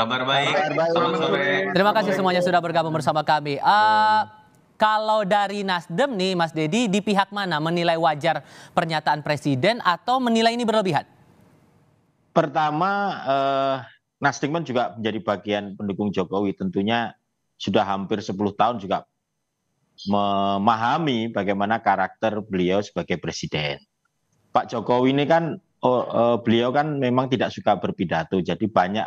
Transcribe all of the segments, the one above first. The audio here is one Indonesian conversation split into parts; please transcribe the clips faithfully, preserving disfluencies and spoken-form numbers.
Kabar baik. Kabar baik. Selamat sore. Terima kasih semuanya sudah bergabung bersama kami. Uh, kalau dari Nasdem nih, Mas Dedi, di pihak mana menilai wajar pernyataan Presiden atau menilai ini berlebihan? Pertama, eh, Nasdem kan juga menjadi bagian pendukung Jokowi. Tentunya sudah hampir sepuluh tahun juga memahami bagaimana karakter beliau sebagai presiden. Pak Jokowi ini kan oh, eh, beliau kan memang tidak suka berpidato, jadi banyak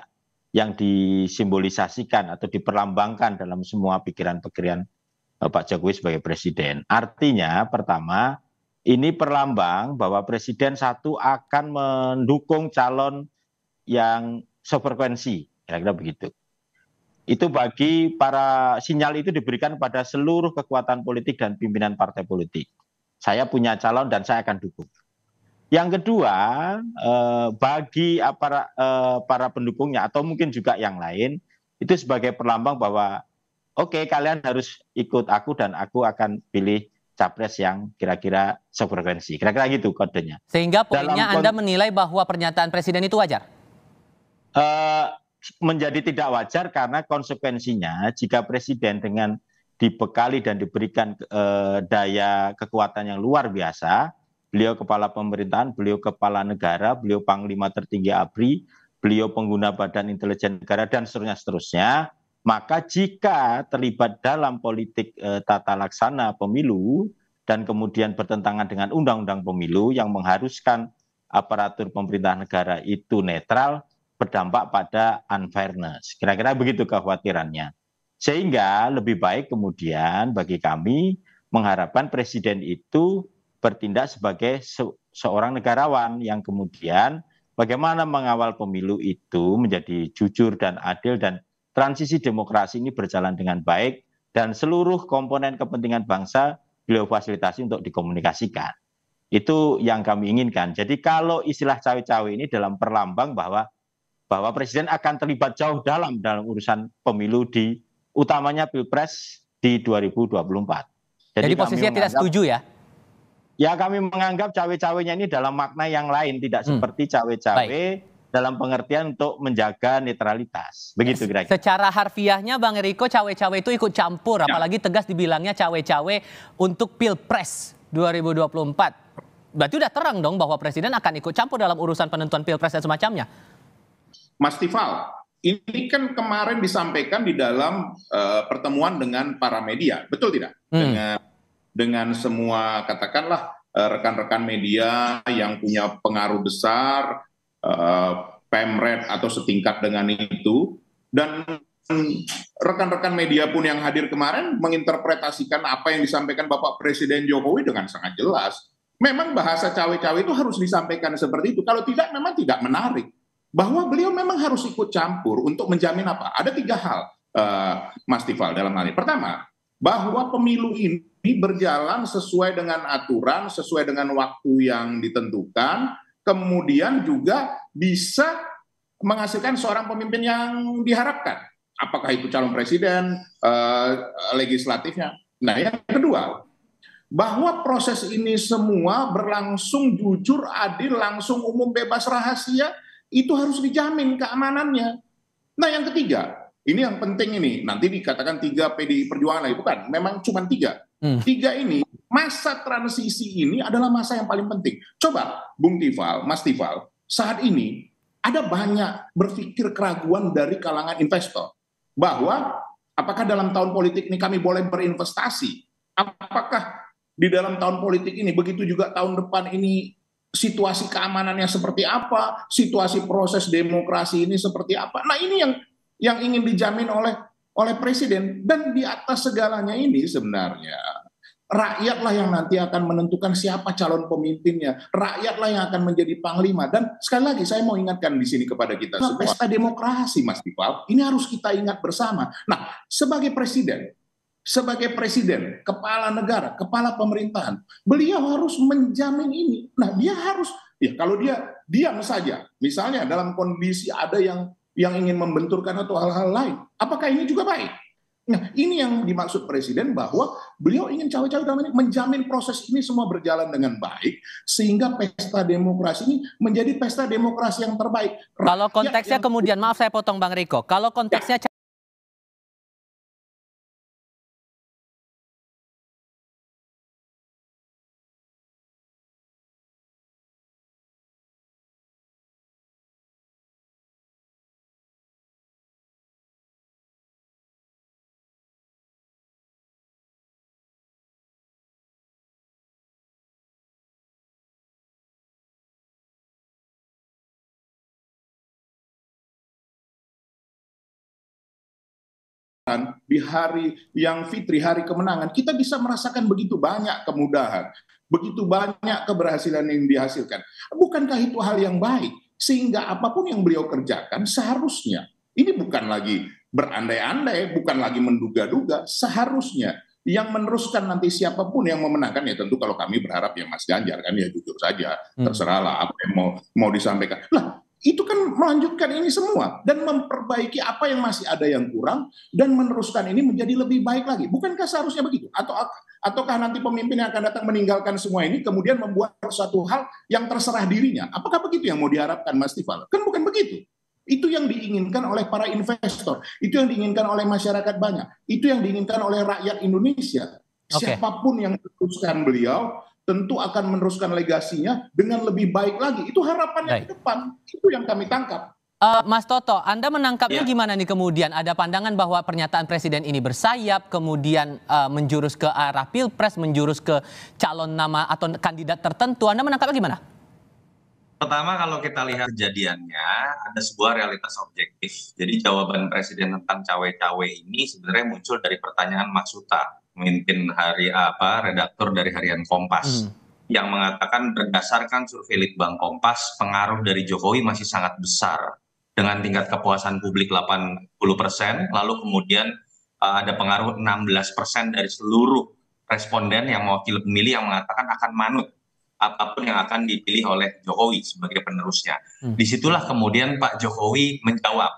yang disimbolisasikan atau diperlambangkan dalam semua pikiran-pikiran eh, Pak Jokowi sebagai presiden. Artinya pertama, ini perlambang bahwa presiden satu akan mendukung calon yang sefrekuensi, kira-kira begitu. Itu bagi para sinyal itu diberikan pada seluruh kekuatan politik dan pimpinan partai politik. Saya punya calon dan saya akan dukung. Yang kedua, eh, bagi para, eh, para pendukungnya atau mungkin juga yang lain, itu sebagai perlambang bahwa oke, okay, kalian harus ikut aku dan aku akan pilih capres yang kira-kira sefrekuensi. Kira-kira gitu kodenya. Sehingga poinnya dalam Anda menilai bahwa pernyataan Presiden itu wajar? Eh... Menjadi tidak wajar karena konsekuensinya jika presiden dengan dibekali dan diberikan eh, daya kekuatan yang luar biasa, beliau kepala pemerintahan, beliau kepala negara, beliau panglima tertinggi A B R I, beliau pengguna badan intelijen negara, dan seterusnya, seterusnya maka jika terlibat dalam politik eh, tata laksana pemilu dan kemudian bertentangan dengan undang-undang pemilu yang mengharuskan aparatur pemerintah negara itu netral, berdampak pada unfairness. Kira-kira begitu kekhawatirannya. Sehingga lebih baik kemudian bagi kami mengharapkan presiden itu bertindak sebagai se seorang negarawan yang kemudian bagaimana mengawal pemilu itu menjadi jujur dan adil dan transisi demokrasi ini berjalan dengan baik dan seluruh komponen kepentingan bangsa beliau fasilitasi untuk dikomunikasikan. Itu yang kami inginkan. Jadi kalau istilah cawe-cawe ini dalam perlambang bahwa bahwa presiden akan terlibat jauh dalam dalam urusan pemilu di utamanya Pilpres di dua ribu dua puluh empat. Jadi, Jadi posisinya tidak setuju ya? Ya, kami menganggap cawe-cawenya ini dalam makna yang lain, tidak hmm. seperti cawe-cawe dalam pengertian untuk menjaga netralitas. Begitu kira-kira. Secara harfiahnya Bang Eriko, cawe-cawe itu ikut campur, ya. Apalagi tegas dibilangnya cawe-cawe untuk Pilpres dua ribu dua puluh empat. Berarti udah terang dong bahwa presiden akan ikut campur dalam urusan penentuan Pilpres dan semacamnya. Mas Tifal, ini kan kemarin disampaikan di dalam uh, pertemuan dengan para media, betul tidak? Hmm. Dengan dengan semua katakanlah rekan-rekan uh, media yang punya pengaruh besar, uh, pemret atau setingkat dengan itu, dan rekan-rekan media pun yang hadir kemarin menginterpretasikan apa yang disampaikan Bapak Presiden Jokowi dengan sangat jelas. Memang bahasa cawe-cawe itu harus disampaikan seperti itu, kalau tidak memang tidak menarik. Bahwa beliau memang harus ikut campur untuk menjamin apa? Ada tiga hal, uh, Mas Tifal, dalam hal ini. Pertama, bahwa pemilu ini berjalan sesuai dengan aturan, sesuai dengan waktu yang ditentukan, kemudian juga bisa menghasilkan seorang pemimpin yang diharapkan. Apakah itu calon presiden, uh, legislatifnya. Nah, yang kedua, bahwa proses ini semua berlangsung jujur, adil, langsung, umum, bebas, rahasia, itu harus dijamin keamanannya. Nah, yang ketiga, ini yang penting ini, nanti dikatakan tiga P D I Perjuangan lagi, bukan, memang cuma tiga. Hmm. Tiga ini, masa transisi ini adalah masa yang paling penting. Coba, Bung Tifal, Mas Tifal, saat ini ada banyak berpikir keraguan dari kalangan investor, bahwa apakah dalam tahun politik ini kami boleh berinvestasi? Apakah di dalam tahun politik ini, begitu juga tahun depan ini, situasi keamanannya seperti apa, situasi proses demokrasi ini seperti apa. Nah, ini yang yang ingin dijamin oleh oleh presiden, dan di atas segalanya ini sebenarnya rakyatlah yang nanti akan menentukan siapa calon pemimpinnya, rakyatlah yang akan menjadi panglima. Dan sekali lagi saya mau ingatkan di sini kepada kita semua, pesta demokrasi, Mas Tifal, ini harus kita ingat bersama. Nah, sebagai presiden Sebagai presiden, kepala negara, kepala pemerintahan, beliau harus menjamin ini. Nah, dia harus, ya kalau dia diam saja, misalnya dalam kondisi ada yang yang ingin membenturkan atau hal-hal lain, apakah ini juga baik? Nah, ini yang dimaksud Presiden bahwa beliau ingin cawe-cawe dalam ini menjamin proses ini semua berjalan dengan baik sehingga pesta demokrasi ini menjadi pesta demokrasi yang terbaik. Rakyat kalau konteksnya yang... kemudian, maaf saya potong Bang Riko, kalau konteksnya ya. Di hari yang fitri, hari kemenangan, kita bisa merasakan begitu banyak kemudahan, begitu banyak keberhasilan yang dihasilkan. Bukankah itu hal yang baik? Sehingga apapun yang beliau kerjakan seharusnya, ini bukan lagi berandai-andai, bukan lagi menduga-duga, seharusnya yang meneruskan nanti siapapun yang memenangkan, ya tentu kalau kami berharap ya Mas Ganjar, kan ya jujur saja, hmm. terserahlah apa yang mau, mau disampaikan. Lah, itu kan melanjutkan ini semua dan memperbaiki apa yang masih ada yang kurang dan meneruskan ini menjadi lebih baik lagi. Bukankah seharusnya begitu? Atau ataukah nanti pemimpin yang akan datang meninggalkan semua ini kemudian membuat suatu hal yang terserah dirinya? Apakah begitu yang mau diharapkan, Mas Tifal? Kan bukan begitu. Itu yang diinginkan oleh para investor, itu yang diinginkan oleh masyarakat banyak, itu yang diinginkan oleh rakyat Indonesia. Okay. Siapapun yang meneruskan beliau tentu akan meneruskan legasinya dengan lebih baik lagi. Itu harapannya ke depan. Itu yang kami tangkap. Uh, Mas Toto, Anda menangkapnya ya. Gimana nih kemudian? Ada pandangan bahwa pernyataan Presiden ini bersayap, kemudian uh, menjurus ke arah Pilpres, menjurus ke calon nama atau kandidat tertentu. Anda menangkapnya gimana? Pertama, kalau kita lihat kejadiannya, ada sebuah realitas objektif. Jadi jawaban Presiden tentang cawe-cawe ini sebenarnya muncul dari pertanyaan Mas Suta, pemimpin hari apa redaktur dari Harian Kompas, hmm. yang mengatakan berdasarkan survei Litbang Kompas pengaruh dari Jokowi masih sangat besar dengan tingkat kepuasan publik delapan puluh persen, lalu kemudian uh, ada pengaruh enam belas persen dari seluruh responden yang mewakili pemilih yang mengatakan akan manut apapun yang akan dipilih oleh Jokowi sebagai penerusnya. Hmm. Disitulah kemudian Pak Jokowi menjawab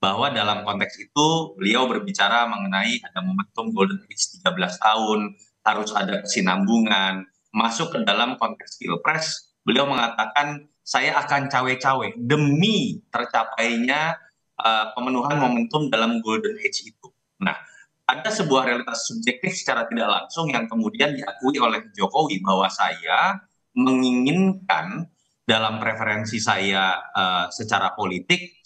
bahwa dalam konteks itu beliau berbicara mengenai ada momentum Golden Age tiga belas tahun, harus ada kesinambungan. Masuk ke dalam konteks Pilpres, beliau mengatakan saya akan cawe-cawe demi tercapainya uh, pemenuhan momentum dalam Golden Age itu. Nah, ada sebuah realitas subjektif secara tidak langsung yang kemudian diakui oleh Jokowi bahwa saya menginginkan dalam preferensi saya uh, secara politik,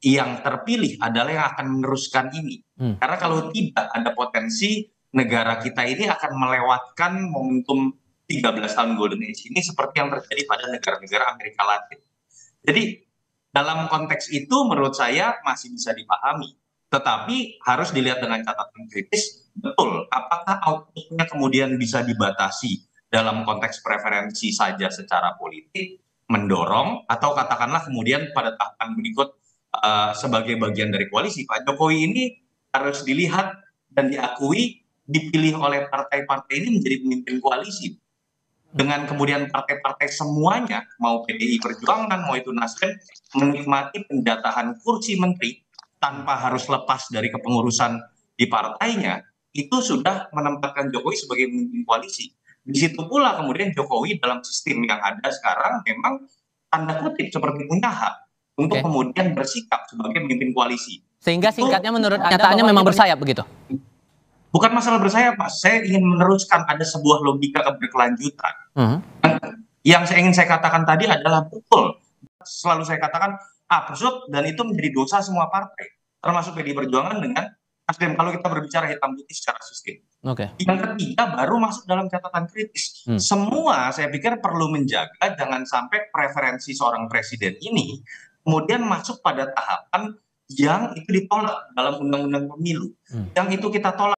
yang terpilih adalah yang akan meneruskan ini. Hmm. Karena kalau tidak, ada potensi negara kita ini akan melewatkan momentum tiga belas tahun Golden Age ini seperti yang terjadi pada negara-negara Amerika Latin. Jadi dalam konteks itu menurut saya masih bisa dipahami. Tetapi harus dilihat dengan catatan kritis, betul, apakah outputnya kemudian bisa dibatasi dalam konteks preferensi saja secara politik, mendorong, atau katakanlah kemudian pada tahapan berikut Uh, sebagai bagian dari koalisi. Pak Jokowi ini harus dilihat dan diakui dipilih oleh partai-partai ini menjadi pemimpin koalisi. Dengan kemudian partai-partai semuanya, mau P D I Perjuangan, mau itu Nasdem, menikmati pendataan kursi menteri tanpa harus lepas dari kepengurusan di partainya, itu sudah menempatkan Jokowi sebagai pemimpin koalisi. Di situ pula kemudian Jokowi dalam sistem yang ada sekarang memang tanda kutip seperti punya hak untuk okay. kemudian bersikap sebagai pemimpin koalisi. Sehingga singkatnya menurut nyataannya memang bersayap begitu? Bukan masalah bersayap, Mas. Saya ingin meneruskan ada sebuah logika keberkelanjutan. Mm-hmm. Yang saya ingin saya katakan tadi adalah betul. Selalu saya katakan absurd dan itu menjadi dosa semua partai. Termasuk P D I Perjuangan dengan Nasdem. Kalau kita berbicara hitam putih secara sistem. Okay. Yang ketiga baru masuk dalam catatan kritis. Hmm. Semua saya pikir perlu menjaga jangan sampai preferensi seorang presiden ini kemudian masuk pada tahapan yang itu ditolak dalam undang-undang pemilu. Hmm. Yang itu kita tolak.